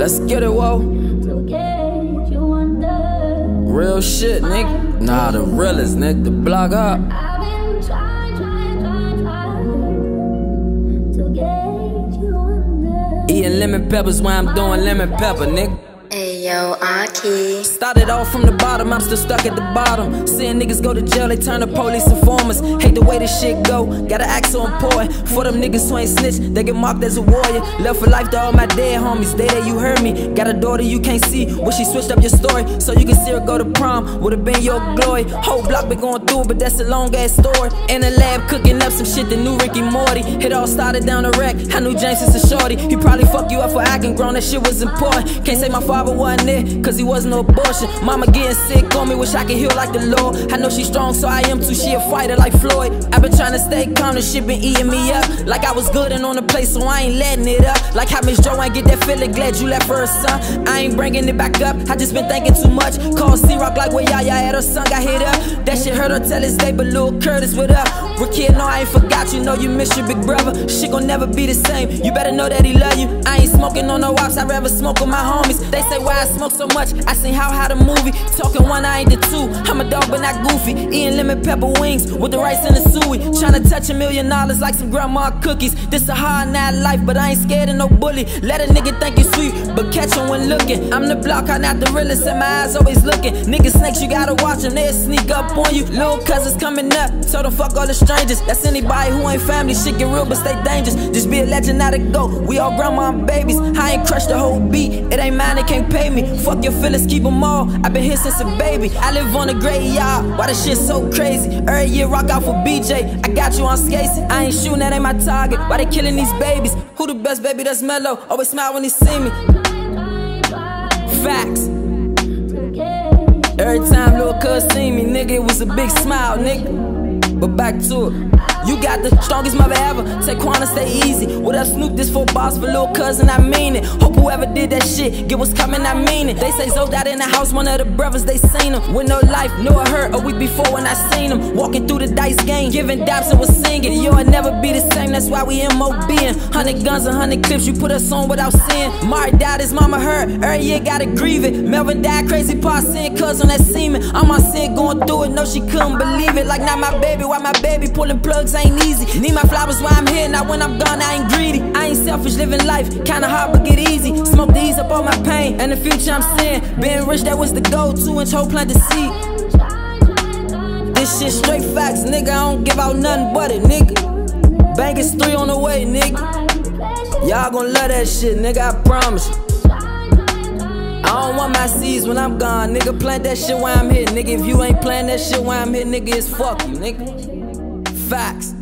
Let's get it, whoa. Real shit, nigga. Nah, the realest, nigga. The block up. Eating lemon peppers while I'm doing lemon pepper, nigga. Ayo, Aki. Started off from the bottom, I'm still stuck at the bottom. Seeing niggas go to jail, they turn to police informers. Hate the way this shit go, gotta act so important. For them niggas who ain't snitch, they get mocked as a warrior. Left for life to all my dead homies, they that you heard me. Got a daughter you can't see, wish she switched up your story. So you can see her go to prom, would've been your glory. Whole block been going through it, but that's a long ass story. In the lab cooking up some shit, the new Ricky Morty. It all started down the rack, I knew James is a shorty. He probably fucked you up for acting grown, that shit was important. Can't say my father wasn't it, cause he wasn't no abortion. Mama getting sick on me, wish I could heal like the Lord. I know she strong, so I am too, she a fighter like Floyd. I been trying to stay calm, this shit been eating me up. Like I was good and on the plate, so I ain't letting it up. Like how Miss Jo ain't get that feeling, glad you left for her son. I ain't bringing it back up, I just been thinking too much. Called C-Rock like where Yaya at, her son got hit up. That shit hurt her till this day, but Lil Curtis with her. Ricky, no, I ain't forgot, you know you miss your big brother. Shit gon' never be the same, you better know that he love you. I ain't smoking on no ops, I'd rather smoke with my homies. They say why I smoke so much, I seen How High the movie. Talking one, I ain't the two, I'm a dog but not goofy. Eating lemon pepper wings with the rice and the suey. Tryna touch $1 million like some grandma cookies. This a hard night life, but I ain't scared of no bully. Let a nigga think you sweet, but catch him when looking. I'm the block, I'm not the realest, and my eyes always looking. Niggas snakes, you gotta watch them, they'll sneak up on you. Little cousins coming up, so don't fuck all the strangers. That's anybody who ain't family, shit get real but stay dangerous. Just be a legend, not a goat, we all grandma and babies. I ain't crushed the whole beat, it ain't mine, it can't pay me. Fuck your feelings, keep them all, I've been here since a baby. I live on a graveyard, why this shit so crazy. Every year rock out for BJ, I got you on skates. I ain't shooting, that ain't my target, why they killing these babies. Who the best baby that's mellow, always smile when they see me. Facts. Every time Lil Cuz seen me, nigga, it was a big smile, nigga. But back to it. You got the strongest mother ever, Taekwon, stay easy. What up, Snoop? This for boss, for Lil Cuz, and I mean it. Hope whoever did that shit get what's coming, I mean it. They say Zo died in the house, one of the brothers, they seen him. With no life, no it hurt, a week before when I seen him. Walking through the dice game, giving daps and was singing. You'll never be the same, that's why we MOBing. 100 guns, 100 clips, you put us on without seeing. Mari died, his mama hurt, every year gotta grieve it. Melvin died, crazy pa, seeing Cuz on that semen. I'm on sin, going through it, no she couldn't believe it. Like not my baby, why my baby pulling plugs ain't easy. Need my flowers while I'm here, not when I'm gone, I ain't greedy. I ain't selfish, living life kinda hard but get easy. Smoke these up all my pain, and the future I'm seeing. Being rich, that was the goal, 2-inch hole, plant the seed. This shit straight facts, nigga, I don't give out nothing but it, nigga. Bank is 3 on the way, nigga. Y'all gon' love that shit, nigga, I promise you. I don't want my seeds when I'm gone, nigga. Plant that shit while I'm here, nigga. If you ain't playing that shit while I'm here, nigga, it's fuck you, nigga. Facts.